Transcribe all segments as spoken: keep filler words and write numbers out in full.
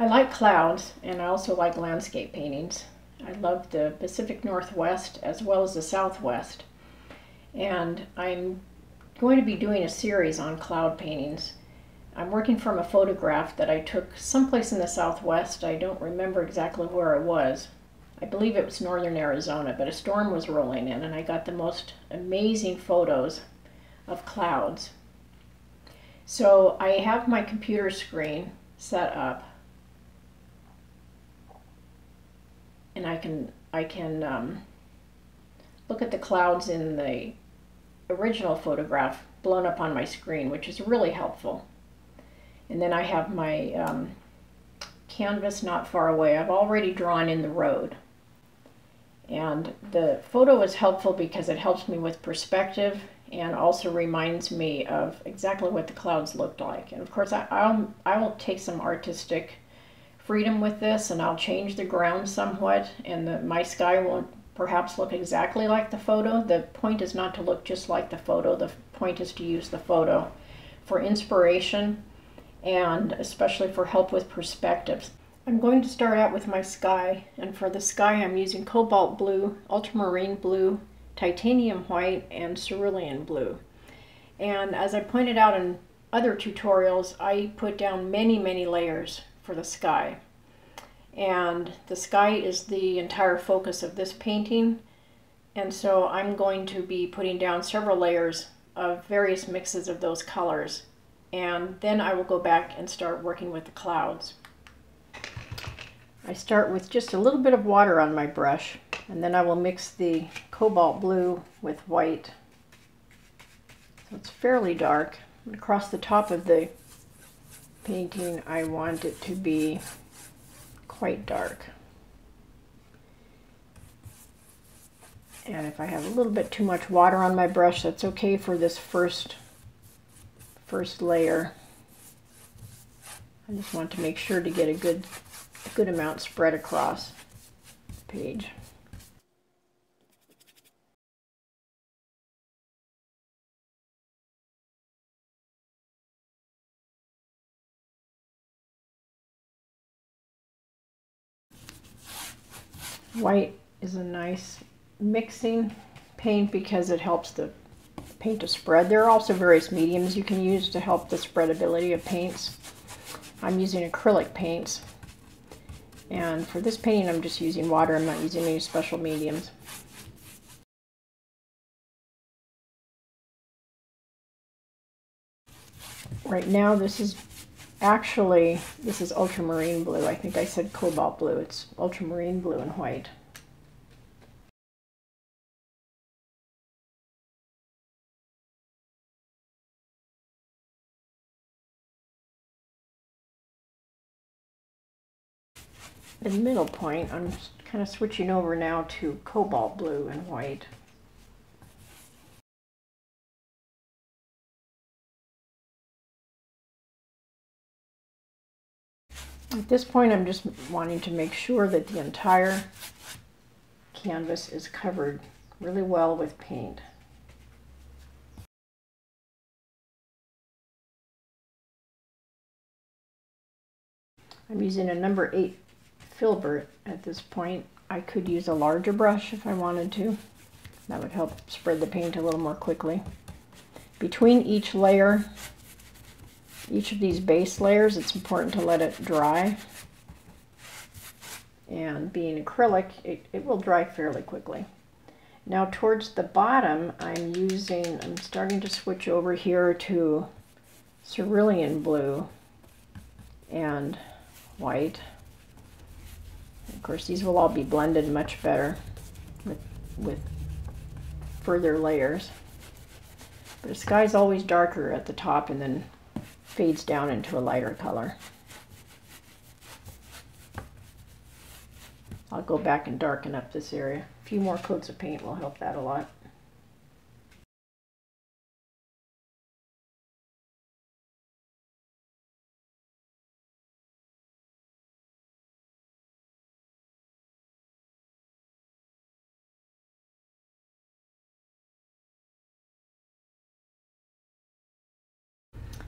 I like clouds, and I also like landscape paintings. I love the Pacific Northwest as well as the Southwest, and I'm going to be doing a series on cloud paintings. I'm working from a photograph that I took someplace in the Southwest. I don't remember exactly where it was. I believe it was northern Arizona, but a storm was rolling in, and I got the most amazing photos of clouds. So I have my computer screen set up, and I can I can um, look at the clouds in the original photograph blown up on my screen, which is really helpful. And then I have my um, canvas not far away. I've already drawn in the road, and the photo is helpful because it helps me with perspective and also reminds me of exactly what the clouds looked like. And of course, I, I'll, I will take some artistic freedom with this, and I'll change the ground somewhat, and the, my sky won't perhaps look exactly like the photo. The point is not to look just like the photo. The point is to use the photo for inspiration and especially for help with perspectives. I'm going to start out with my sky, and for the sky I'm using Cobalt Blue, Ultramarine Blue, Titanium White, and Cerulean Blue. And as I pointed out in other tutorials, I put down many, many layers for the sky. And the sky is the entire focus of this painting, and so I'm going to be putting down several layers of various mixes of those colors. And then I will go back and start working with the clouds. I start with just a little bit of water on my brush, and then I will mix the cobalt blue with white. So it's fairly dark. And across the top of the painting, I want it to be quite dark. And if I have a little bit too much water on my brush, that's okay for this first first layer. I just want to make sure to get a good, a good amount spread across the page. White is a nice mixing paint because it helps the paint to spread. There are also various mediums you can use to help the spreadability of paints. I'm using acrylic paints, and for this painting I'm just using water. I'm not using any special mediums. Right now this is actually, this is ultramarine blue. I think I said cobalt blue. It's ultramarine blue and white. The middle point, I'm kind of switching over now to cobalt blue and white. At this point, I'm just wanting to make sure that the entire canvas is covered really well with paint. I'm using a number eight filbert at this point. I could use a larger brush if I wanted to. That would help spread the paint a little more quickly. Between each layer, each of these base layers, it's important to let it dry. And being acrylic, it, it will dry fairly quickly. Now towards the bottom, I'm using, I'm starting to switch over here to cerulean blue and white. Of course, these will all be blended much better with, with further layers. But the sky is always darker at the top and then fades down into a lighter color. I'll go back and darken up this area. A few more coats of paint will help that a lot.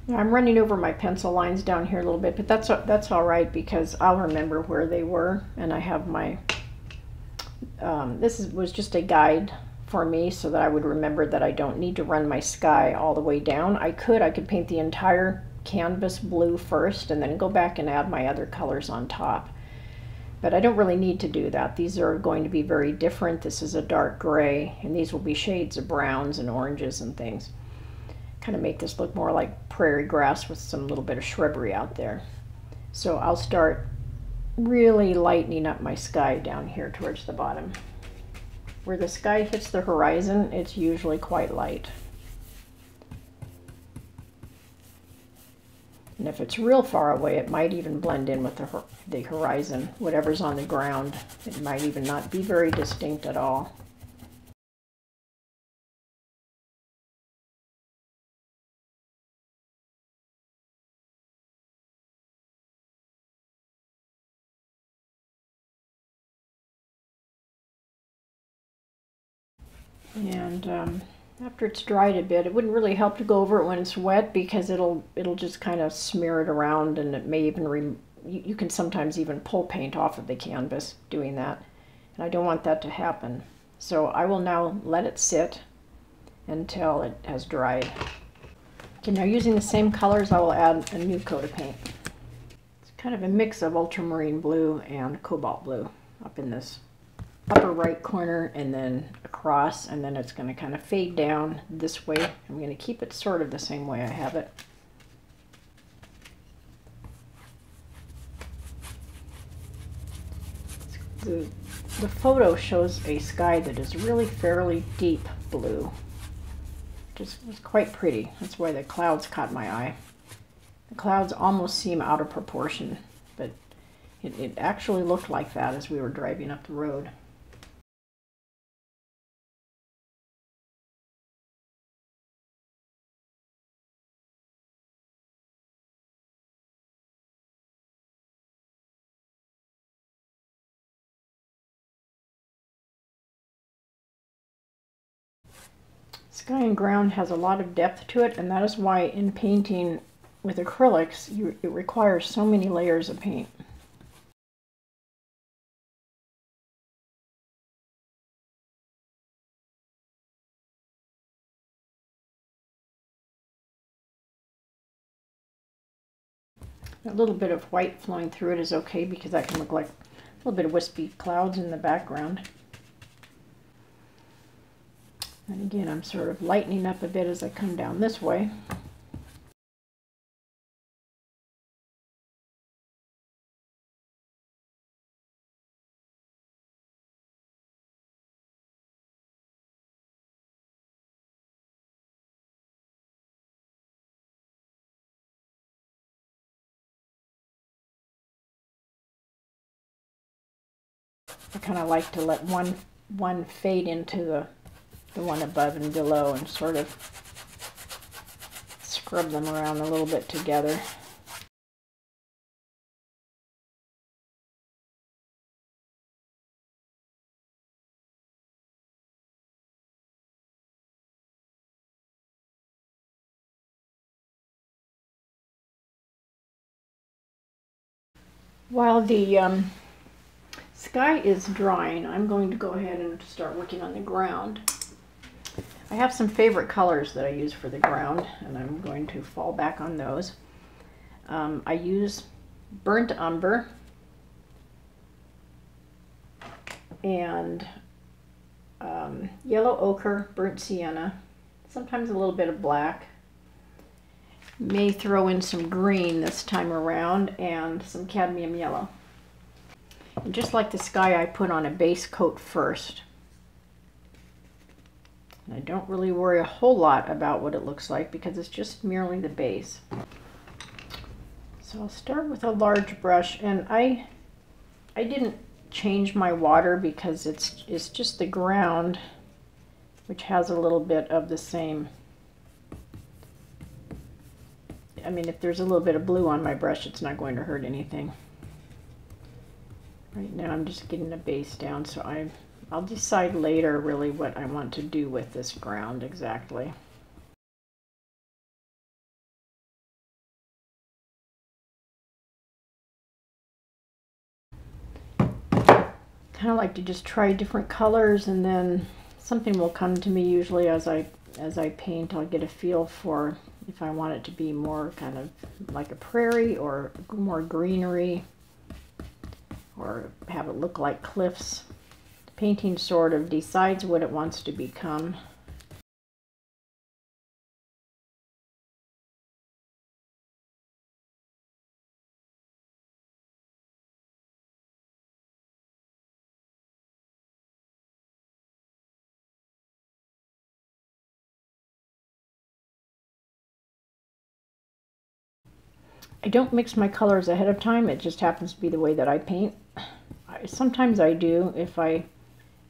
I'm running over my pencil lines down here a little bit, but that's that's all right because I'll remember where they were, and I have my um, this is, was just a guide for me so that I would remember that I don't need to run my sky all the way down. I could I could paint the entire canvas blue first and then go back and add my other colors on top, but I don't really need to do that. These are going to be very different. This is a dark gray, and these will be shades of browns and oranges and things. Kind of make this look more like prairie grass with some little bit of shrubbery out there. So I'll start really lightening up my sky down here towards the bottom. Where the sky hits the horizon, it's usually quite light. And if it's real far away, it might even blend in with the, the horizon. Whatever's on the ground, it might even not be very distinct at all. And um, after it's dried a bit, it wouldn't really help to go over it when it's wet because it'll it'll just kind of smear it around, and it may even re you, you can sometimes even pull paint off of the canvas doing that, and I don't want that to happen. So I will now let it sit until it has dried. Okay, now using the same colors, I will add a new coat of paint. It's kind of a mix of ultramarine blue and cobalt blue up in this upper right corner and then across, and then it's going to kind of fade down this way. I'm going to keep it sort of the same way I have it. The, the photo shows a sky that is really fairly deep blue. Just it's quite pretty. That's why the clouds caught my eye. The clouds almost seem out of proportion, but it, it actually looked like that as we were driving up the road. Sky and ground has a lot of depth to it, and that is why in painting with acrylics, you, it requires so many layers of paint. A little bit of white flowing through it is okay because that can look like a little bit of wispy clouds in the background. And again, I'm sort of lightening up a bit as I come down this way. I kind of like to let one one fade into the the one above and below and sort of scrub them around a little bit together. While the um, sky is drying, I'm going to go ahead and start working on the ground. I have some favorite colors that I use for the ground, and I'm going to fall back on those. Um, I use Burnt Umber and um, Yellow Ochre, Burnt Sienna, sometimes a little bit of black. May throw in some green this time around and some cadmium yellow. And just like the sky, I put on a base coat first. I don't really worry a whole lot about what it looks like because it's just merely the base. So I'll start with a large brush, and I I didn't change my water because it's, it's just the ground, which has a little bit of the same. I mean, if there's a little bit of blue on my brush, it's not going to hurt anything. Right now I'm just getting the base down, so I'm I'll decide later really what I want to do with this ground exactly. kind of like to just try different colors, and then something will come to me usually as I as I paint. I'll get a feel for if I want it to be more kind of like a prairie or more greenery, or have it look like cliffs. The painting sort of decides what it wants to become. I don't mix my colors ahead of time. It just happens to be the way that I paint. I, sometimes I do if I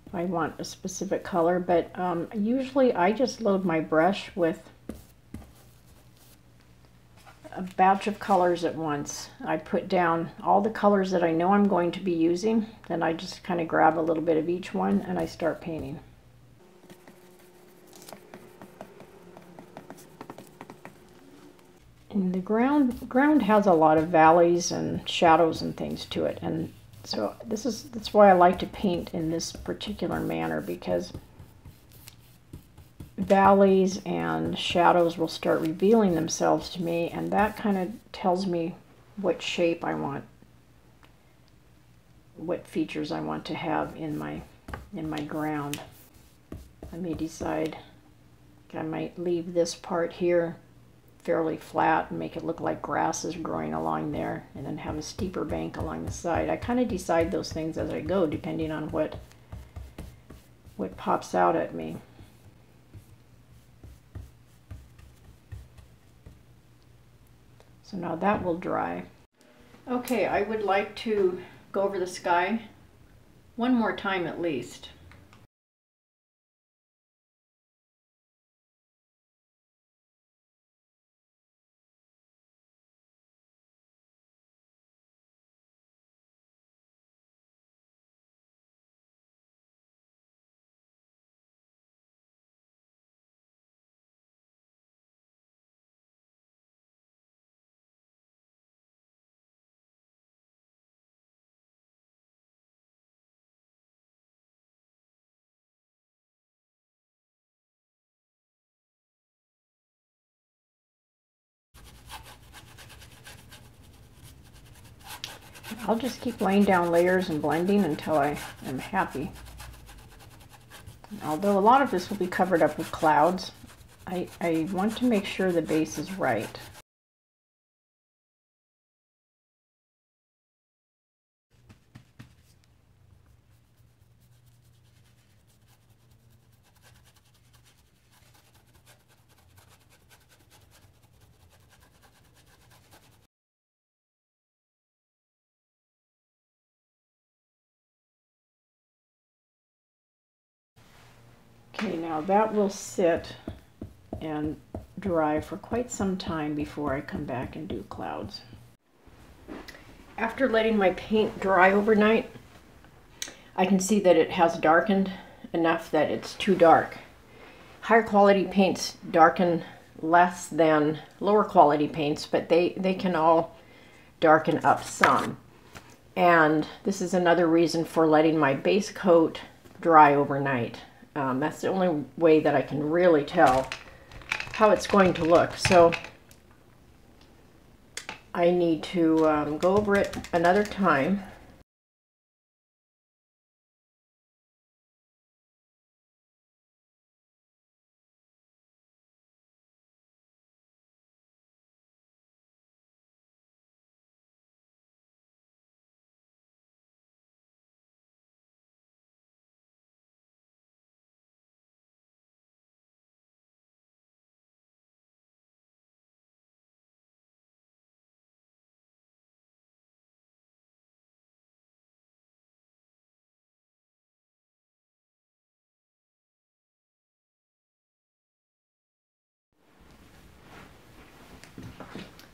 if I want a specific color, but um, usually I just load my brush with a batch of colors at once. I put down all the colors that I know I'm going to be using, then I just kind of grab a little bit of each one and I start painting. And the ground ground has a lot of valleys and shadows and things to it, and so this is that's why I like to paint in this particular manner, because valleys and shadows will start revealing themselves to me, and that kind of tells me what shape I want, what features I want to have in my in my ground. I may decide I might leave this part here fairly flat and make it look like grass is growing along there, and then have a steeper bank along the side. I kind of decide those things as I go, depending on what what pops out at me. So now that will dry. Okay, I would like to go over the sky one more time at least. I'll just keep laying down layers and blending until I am happy. Although a lot of this will be covered up with clouds, I, I want to make sure the base is right. Okay, now that will sit and dry for quite some time before I come back and do clouds. After letting my paint dry overnight, I can see that it has darkened enough that it's too dark. Higher quality paints darken less than lower quality paints, but they, they can all darken up some. And this is another reason for letting my base coat dry overnight. Um, that's the only way that I can really tell how it's going to look. So I need to um, go over it another time.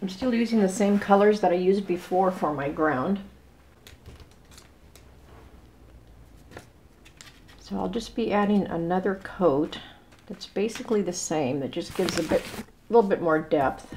I'm still using the same colors that I used before for my ground. So I'll just be adding another coat that's basically the same, that just gives a bit, a little bit more depth.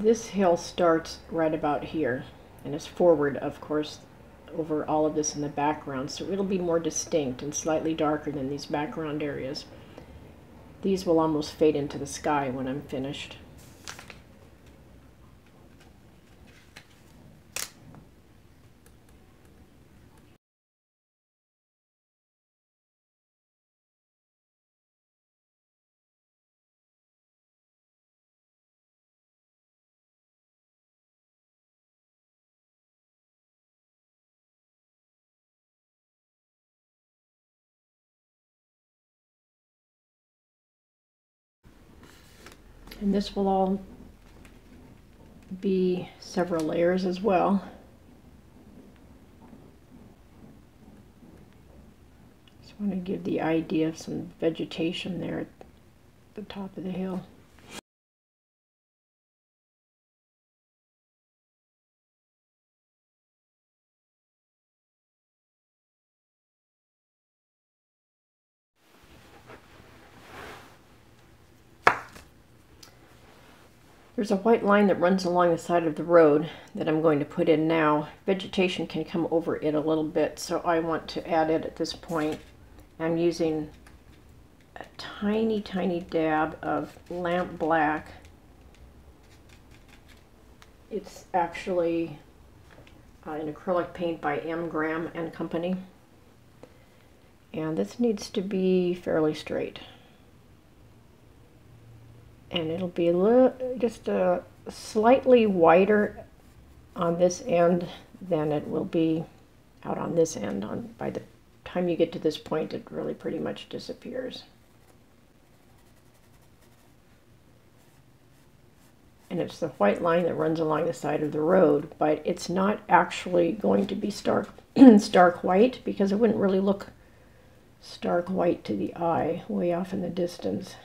this hill starts right about here, and it's forward, of course, over all of this in the background, so it'll be more distinct and slightly darker than these background areas. These will almost fade into the sky when I'm finished. And this will all be several layers as well. Just want to give the idea of some vegetation there at the top of the hill. There's a white line that runs along the side of the road that I'm going to put in now. Vegetation can come over it a little bit, so I want to add it at this point. I'm using a tiny, tiny dab of Lamp Black. It's actually uh, an acrylic paint by M. Graham and Company. And this needs to be fairly straight. And it'll be a little, just a slightly wider on this end than it will be out on this end. On by the time you get to this point, it really pretty much disappears. And it's the white line that runs along the side of the road, but it's not actually going to be stark, stark white, because it wouldn't really look stark white to the eye way off in the distance.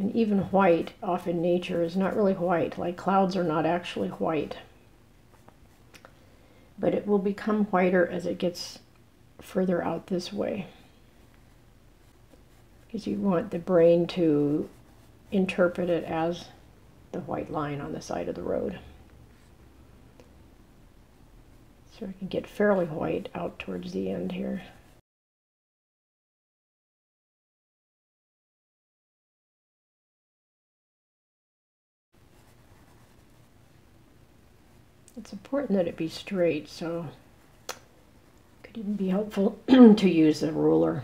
And even white off in nature is not really white, like clouds are not actually white. But it will become whiter as it gets further out this way, because you want the brain to interpret it as the white line on the side of the road. So it can get fairly white out towards the end here. It's important that it be straight, so it could even be helpful to use a ruler,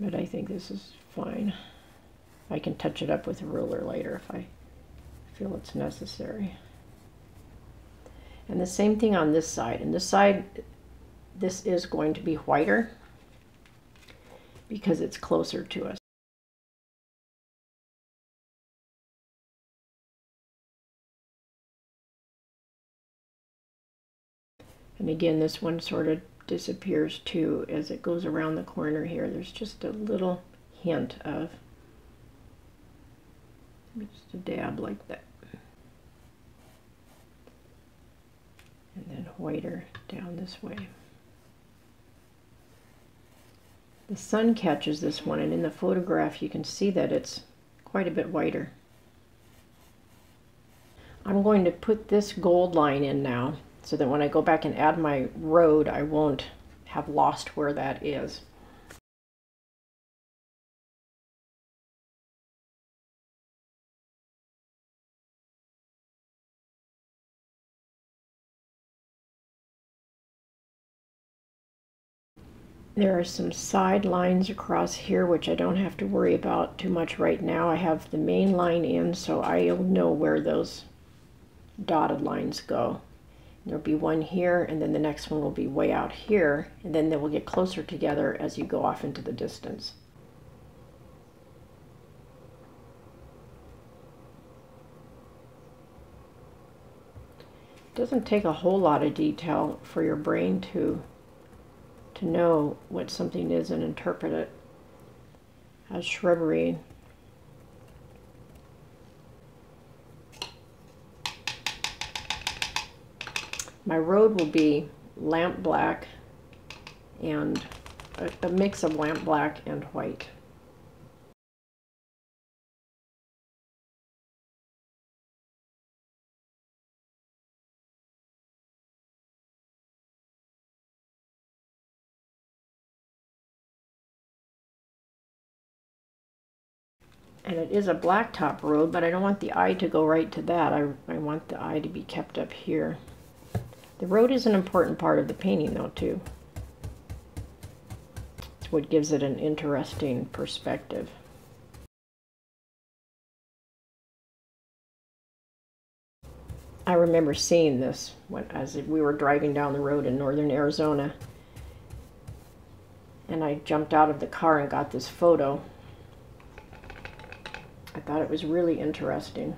but I think this is fine. I can touch it up with a ruler later if I feel it's necessary. And the same thing on this side. And this side, this is going to be whiter because it's closer to us. And again, this one sort of disappears too as it goes around the corner here. There's just a little hint of, just a dab like that. And then whiter down this way. The sun catches this one, and in the photograph you can see that it's quite a bit whiter. I'm going to put this gold line in now, so that when I go back and add my road, I won't have lost where that is. There are some side lines across here, which I don't have to worry about too much right now. I have the main line in, so I'll know where those dotted lines go. There'll be one here, and then the next one will be way out here, and then they will get closer together as you go off into the distance. It doesn't take a whole lot of detail for your brain to, to know what something is and interpret it as shrubbery. My road will be Lamp Black and a, a mix of Lamp Black and white. And it is a blacktop road, but I don't want the eye to go right to that. I, I want the eye to be kept up here. The road is an important part of the painting, though, too. It's what gives it an interesting perspective. I remember seeing this when, as we were driving down the road in northern Arizona, and I jumped out of the car and got this photo. I thought it was really interesting.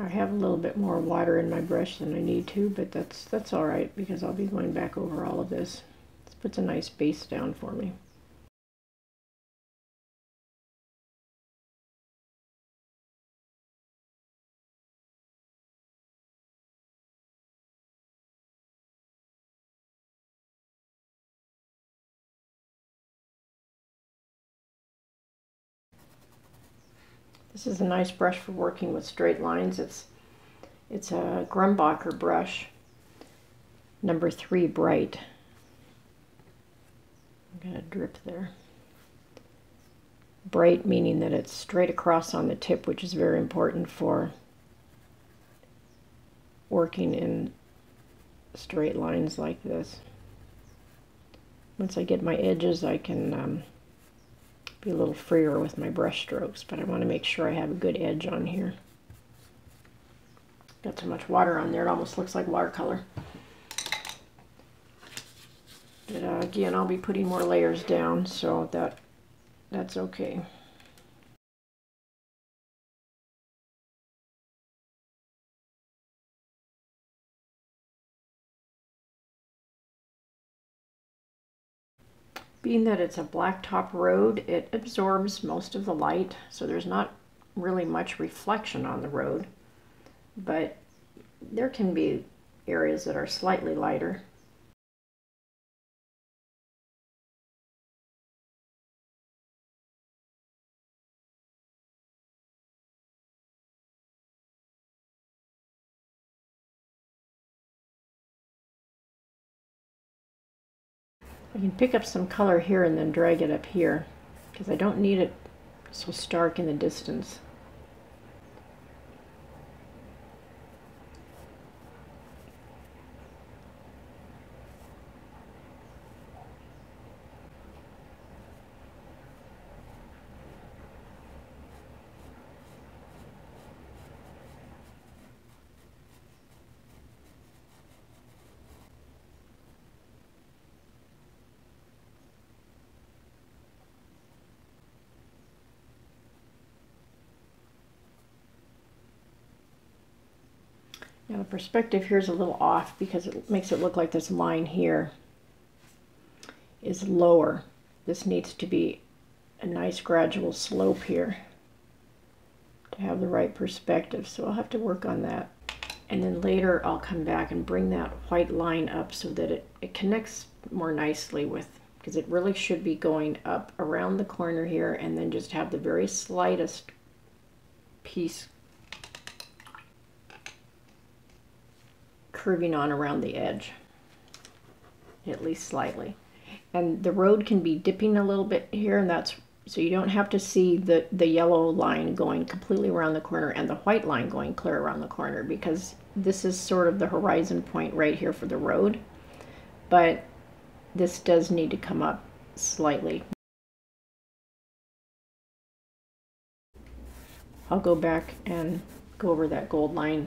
I have a little bit more water in my brush than I need to, but that's that's all right because I'll be going back over all of this. This puts a nice base down for me. This is a nice brush for working with straight lines. It's it's a Grumbacher brush, number three bright. I'm gonna drip there. Bright meaning that it's straight across on the tip, which is very important for working in straight lines like this. Once I get my edges, I can um, be a little freer with my brush strokes, but I want to make sure I have a good edge on here. Got so much water on there, it almost looks like watercolor. But uh, again, I'll be putting more layers down, so that that's okay. Being that it's a blacktop road, it absorbs most of the light, so there's not really much reflection on the road, but there can be areas that are slightly lighter. I can pick up some color here and then drag it up here because I don't need it so stark in the distance. Now the perspective here is a little off because it makes it look like this line here is lower. This needs to be a nice gradual slope here to have the right perspective. So I'll have to work on that. And then later I'll come back and bring that white line up so that it, it connects more nicely with, because it really should be going up around the corner here and then just have the very slightest piece curving on around the edge, at least slightly. And the road can be dipping a little bit here, and that's so you don't have to see the the yellow line going completely around the corner and the white line going clear around the corner, because this is sort of the horizon point right here for the road, but this does need to come up slightly. I'll go back and go over that gold line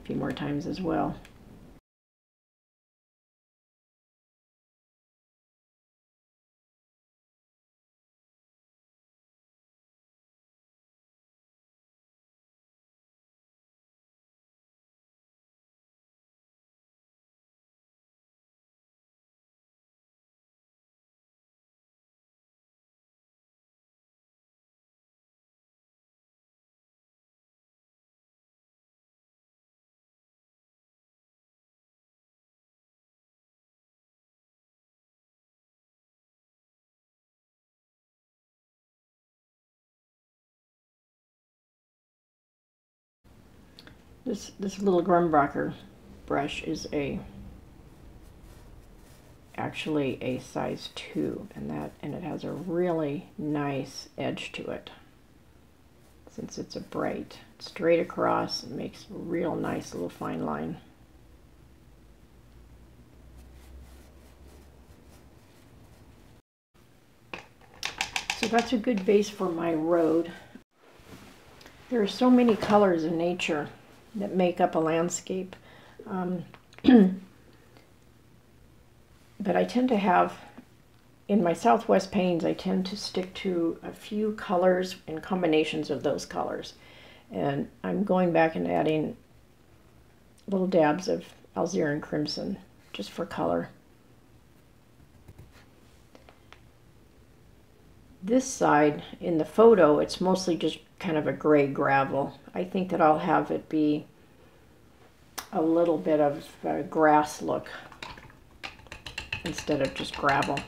a few more times as well. This this little Grumbacher brush is a actually a size two, and that and it has a really nice edge to it. Since it's a bright straight across, it makes a real nice little fine line. So that's a good base for my road. There are so many colors in nature that make up a landscape, um, but I tend to have, in my Southwest paintings, I tend to stick to a few colors and combinations of those colors, and I'm going back and adding little dabs of Alizarin Crimson just for color. This side, in the photo, it's mostly just kind of a gray gravel. I think that I'll have it be a little bit of a grass look instead of just gravel.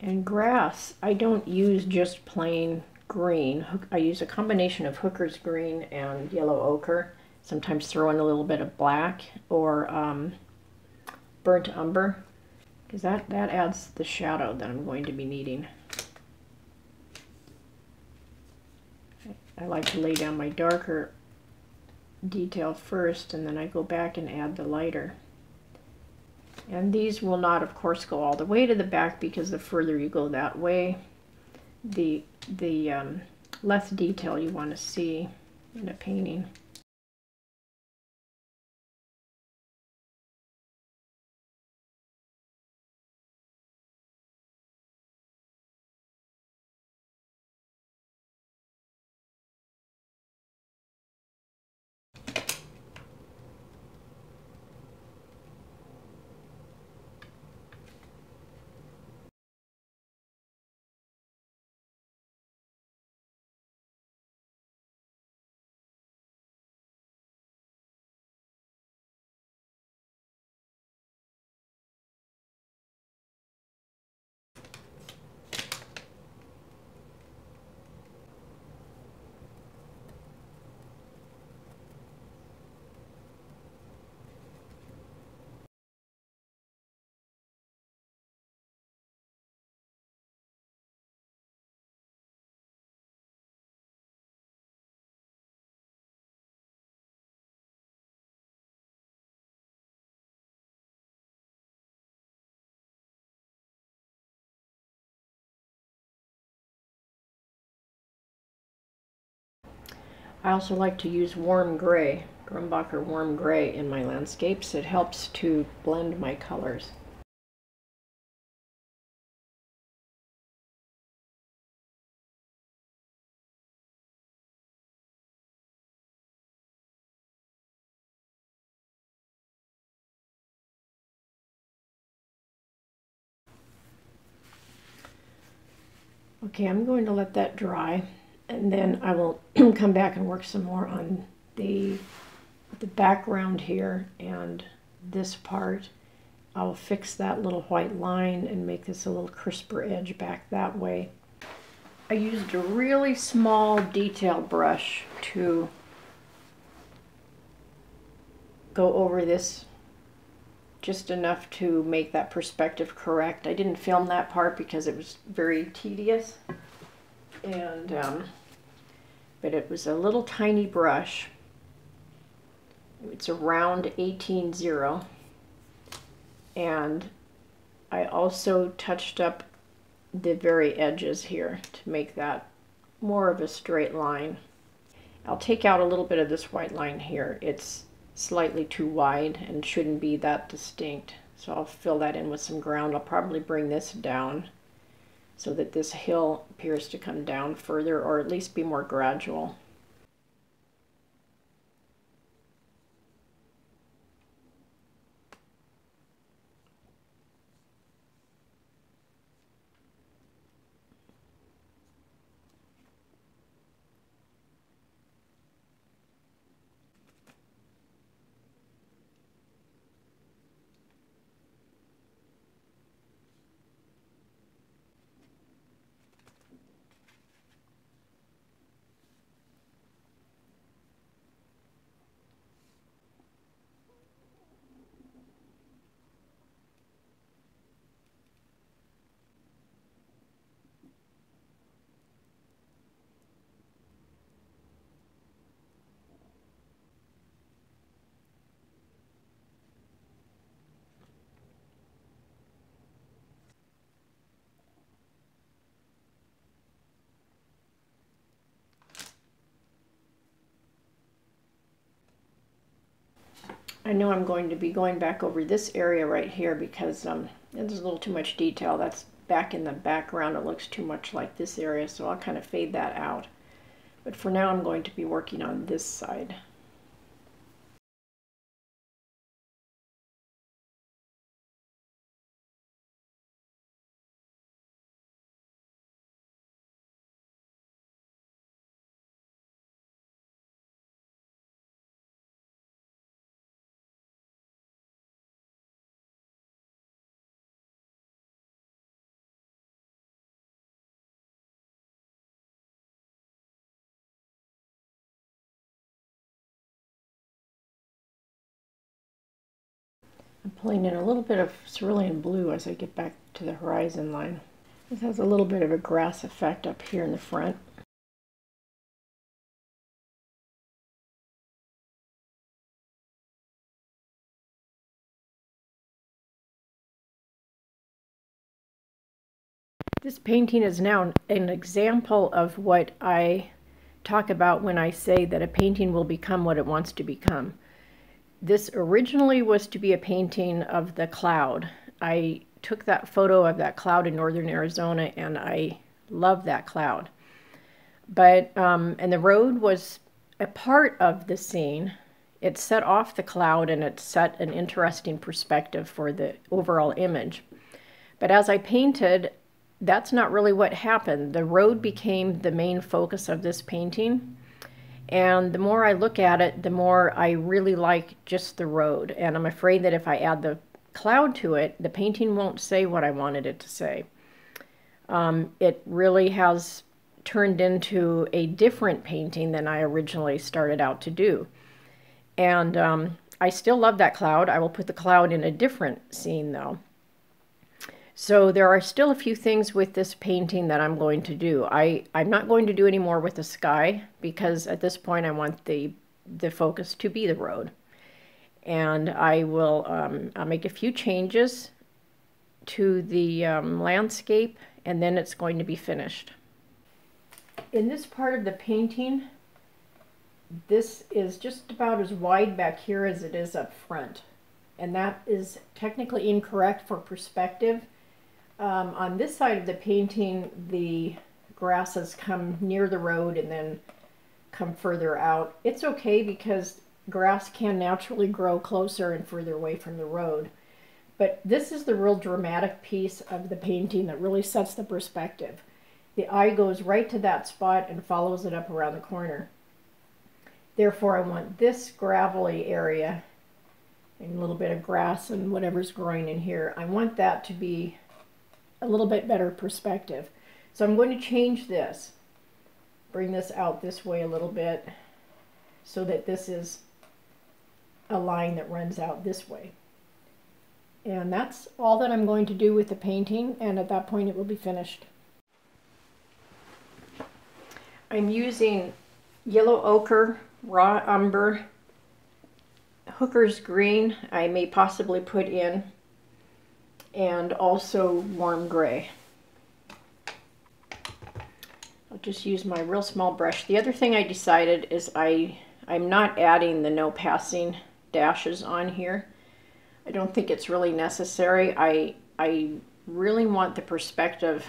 And grass, I don't use just plain green. I use a combination of Hooker's Green and Yellow Ochre. Sometimes throw in a little bit of black or um, Burnt Umber, because that, that adds the shadow that I'm going to be needing. I like to lay down my darker detail first, and then I go back and add the lighter. And these will not, of course, go all the way to the back, because the further you go that way, the, the um, less detail you want to see in a painting. I also like to use warm gray, Grumbacher warm gray, in my landscapes. It helps to blend my colors. Okay, I'm going to let that dry. And then I will come back and work some more on the, the background here and this part. I'll fix that little white line and make this a little crisper edge back that way. I used a really small detail brush to go over this just enough to make that perspective correct. I didn't film that part because it was very tedious. And um, but it was a little tiny brush. It's around eighteen zero. And I also touched up the very edges here to make that more of a straight line. I'll take out a little bit of this white line here. It's slightly too wide and shouldn't be that distinct. So I'll fill that in with some ground. I'll probably bring this down so that this hill appears to come down further, or at least be more gradual. I know I'm going to be going back over this area right here because um, there's a little too much detail. That's back in the background. It looks too much like this area, so I'll kind of fade that out. But for now, I'm going to be working on this side. I'm pulling in a little bit of cerulean blue as I get back to the horizon line. This has a little bit of a grass effect up here in the front. This painting is now an example of what I talk about when I say that a painting will become what it wants to become. This originally was to be a painting of the cloud. I took that photo of that cloud in northern Arizona, and I love that cloud. But, um, and the road was a part of the scene. It set off the cloud, and it set an interesting perspective for the overall image. But as I painted, that's not really what happened. The road became the main focus of this painting. And the more I look at it, the more I really like just the road. And I'm afraid that if I add the cloud to it, the painting won't say what I wanted it to say. Um, it really has turned into a different painting than I originally started out to do. And um, I still love that cloud. I will put the cloud in a different scene, though. So there are still a few things with this painting that I'm going to do. I, I'm not going to do any more with the sky because at this point I want the, the focus to be the road. And I will um, I'll make a few changes to the um, landscape, and then it's going to be finished. In this part of the painting, this is just about as wide back here as it is up front. And that is technically incorrect for perspective. Um, on this side of the painting, the grasses come near the road and then come further out. It's okay because grass can naturally grow closer and further away from the road. But this is the real dramatic piece of the painting that really sets the perspective. The eye goes right to that spot and follows it up around the corner. Therefore, I want this gravelly area and a little bit of grass and whatever's growing in here. I want that to be a little bit better perspective. So I'm going to change this, bring this out this way a little bit so that this is a line that runs out this way. And that's all that I'm going to do with the painting, and at that point it will be finished. I'm using yellow ochre, raw umber, Hooker's Green I may possibly put in, and also warm gray. I'll just use my real small brush. The other thing I decided is I, I'm not adding the no passing dashes on here. I don't think it's really necessary. I, I really want the perspective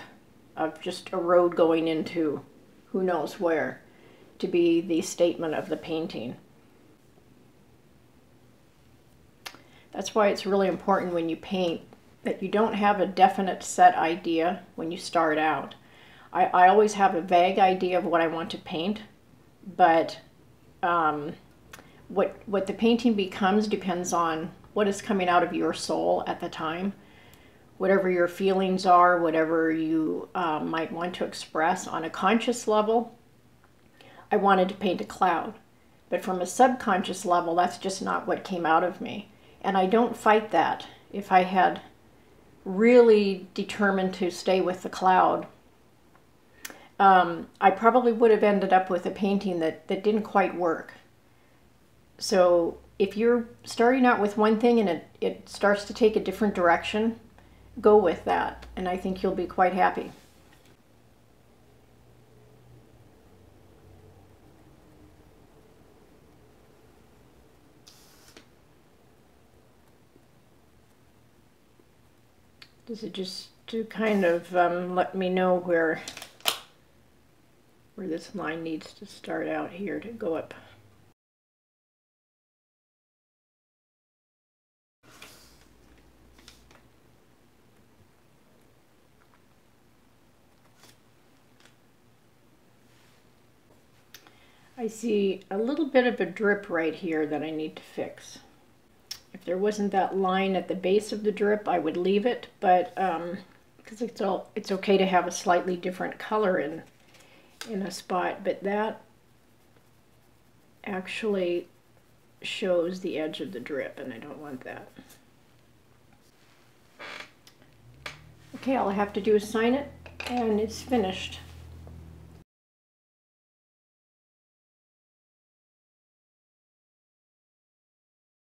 of just a road going into who knows where to be the statement of the painting. That's why it's really important when you paint that you don't have a definite set idea when you start out. I, I always have a vague idea of what I want to paint, but um, what, what the painting becomes depends on what is coming out of your soul at the time. Whatever your feelings are, whatever you uh, might want to express on a conscious level, I wanted to paint a cloud. But from a subconscious level, that's just not what came out of me. And I don't fight that. If I had really determined to stay with the cloud, um, I probably would have ended up with a painting that, that didn't quite work. So if you're starting out with one thing and it, it starts to take a different direction, go with that, and I think you'll be quite happy. This is just to kind of um, let me know where where this line needs to start out here to go up. I see a little bit of a drip right here that I need to fix. If there wasn't that line at the base of the drip, I would leave it, but um, because it's all it's okay to have a slightly different color in in a spot, but that actually shows the edge of the drip, and I don't want that. Okay, all I have to do is sign it, and it's finished.